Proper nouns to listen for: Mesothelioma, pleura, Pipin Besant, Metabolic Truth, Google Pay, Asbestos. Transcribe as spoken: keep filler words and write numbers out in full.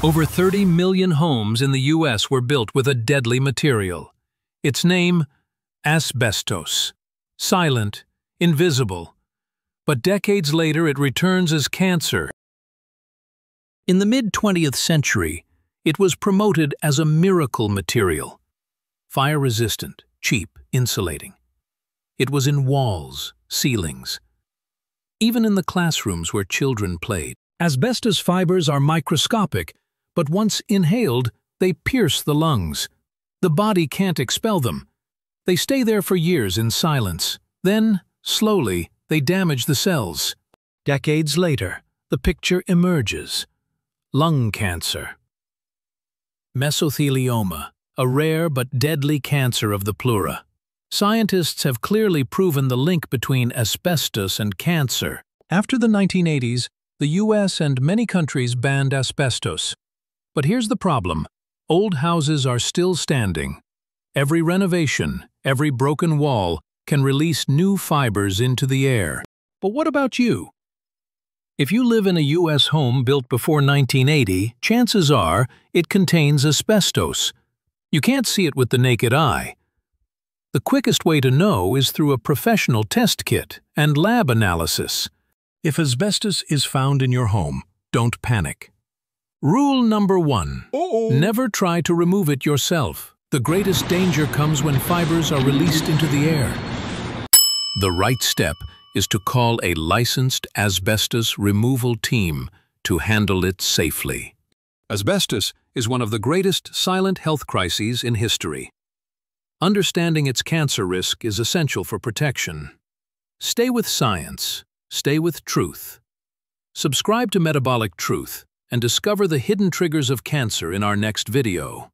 Over thirty million homes in the U S were built with a deadly material. Its name, asbestos. Silent, invisible. But decades later, it returns as cancer. In the mid-twentieth century, it was promoted as a miracle material. Fire-resistant, cheap, insulating. It was in walls, ceilings, even in the classrooms where children played. Asbestos fibers are microscopic, but once inhaled, they pierce the lungs. The body can't expel them. They stay there for years in silence. Then, slowly, they damage the cells. Decades later, the picture emerges. Lung cancer. Mesothelioma, a rare but deadly cancer of the pleura. Scientists have clearly proven the link between asbestos and cancer. After the nineteen eighties, the U S and many countries banned asbestos. But here's the problem. Old houses are still standing. Every renovation, every broken wall can release new fibers into the air. But what about you? If you live in a U S home built before nineteen eighty, chances are it contains asbestos. You can't see it with the naked eye. The quickest way to know is through a professional test kit and lab analysis. If asbestos is found in your home, don't panic. Rule number one, Uh-oh. never try to remove it yourself. The greatest danger comes when fibers are released into the air. The right step is to call a licensed asbestos removal team to handle it safely. Asbestos is one of the greatest silent health crises in history. Understanding its cancer risk is essential for protection. Stay with science. Stay with truth. Subscribe to Metabolic Truth and discover the hidden triggers of cancer in our next video.